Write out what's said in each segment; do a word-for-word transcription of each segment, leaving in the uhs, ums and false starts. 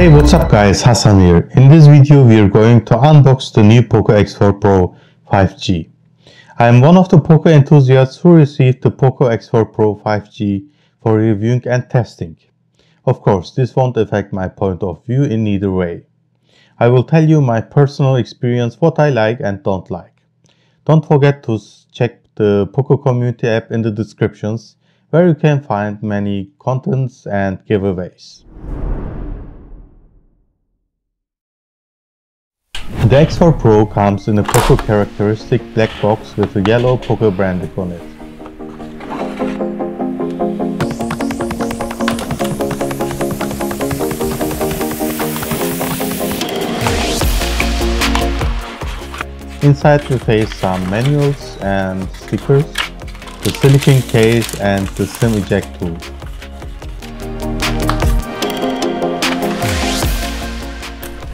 Hey, what's up guys, Hasan here. In this video we are going to unbox the new Poco X four Pro five G. I am one of the Poco enthusiasts who received the Poco X four Pro five G for reviewing and testing. Of course, this won't affect my point of view in either way. I will tell you my personal experience, what I like and don't like. Don't forget to check the Poco community app in the descriptions, where you can find many contents and giveaways. The X four Pro comes in a Poco characteristic black box with a yellow Poco branding on it. Inside we face some manuals and stickers, the silicone case and the SIM eject tool.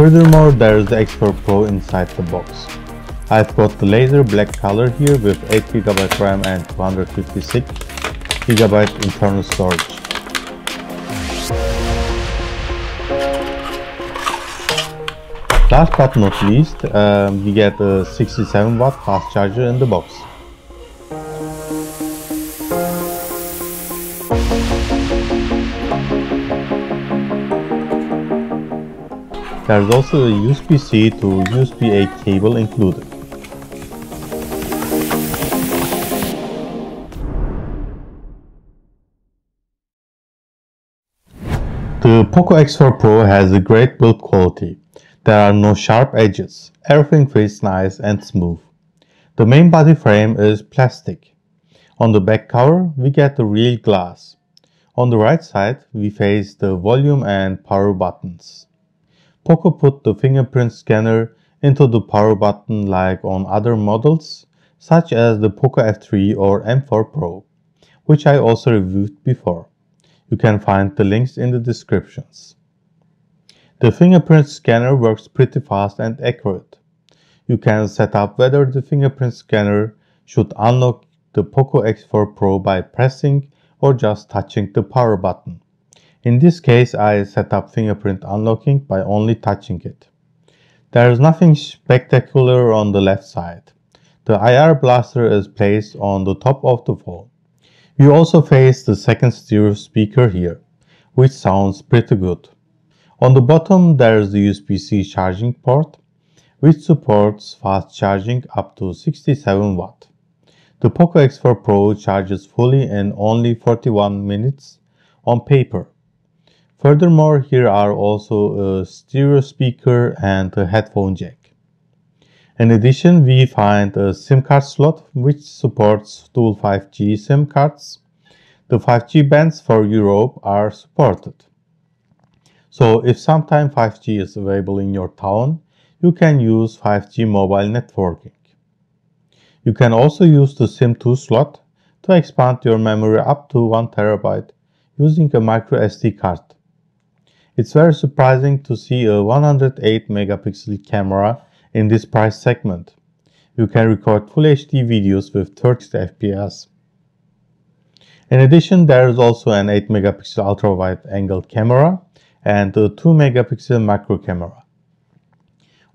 Furthermore, there is the X four Pro inside the box. I've got the laser black color here with eight gigabyte RAM and two hundred fifty-six gigabyte internal storage. Last but not least, um, we get a sixty-seven watt fast charger in the box. There is also a U S B C to U S B A cable included. The Poco X four Pro has a great build quality. There are no sharp edges, everything feels nice and smooth. The main body frame is plastic. On the back cover we get the real glass. On the right side we face the volume and power buttons. Poco put the fingerprint scanner into the power button like on other models such as the Poco F three or M four Pro, which I also reviewed before. You can find the links in the descriptions. The fingerprint scanner works pretty fast and accurate. You can set up whether the fingerprint scanner should unlock the Poco X four Pro by pressing or just touching the power button. In this case, I set up fingerprint unlocking by only touching it. There is nothing spectacular on the left side. The I R blaster is placed on the top of the phone. You also face the second stereo speaker here, which sounds pretty good. On the bottom there is the U S B C charging port, which supports fast charging up to sixty-seven watt. The Poco X four Pro charges fully in only forty-one minutes on paper. Furthermore, here are also a stereo speaker and a headphone jack. In addition, we find a SIM card slot which supports dual five G SIM cards. The five G bands for Europe are supported. So if sometime five G is available in your town, you can use five G mobile networking. You can also use the SIM two slot to expand your memory up to one terabyte using a micro S D card. It's very surprising to see a one hundred eight megapixel camera in this price segment. You can record full H D videos with thirty F P S. In addition, there is also an eight megapixel ultra-wide angle camera and a two megapixel macro camera.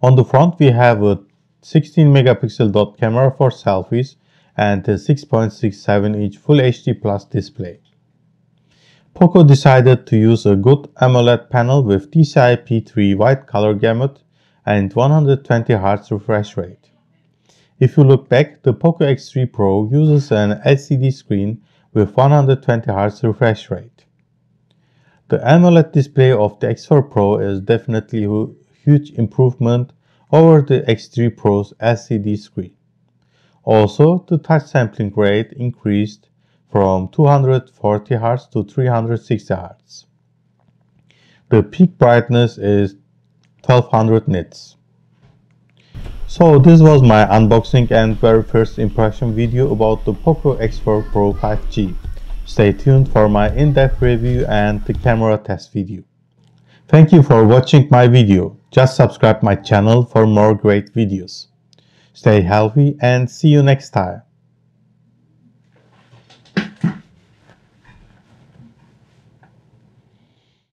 On the front we have a sixteen megapixel dot camera for selfies and a six point six seven inch Full H D Plus display. Poco decided to use a good AMOLED panel with D C I P three wide color gamut and one hundred twenty hertz refresh rate. If you look back, the Poco X three Pro uses an L C D screen with one hundred twenty hertz refresh rate. The AMOLED display of the X four Pro is definitely a huge improvement over the X three Pro's L C D screen. Also, the touch sampling rate increased from two hundred forty hertz to three hundred sixty hertz. The peak brightness is twelve hundred nits. So this was my unboxing and very first impression video about the Poco X four Pro five G. Stay tuned for my in-depth review and the camera test video. Thank you for watching my video. Just subscribe my channel for more great videos. Stay healthy and see you next time.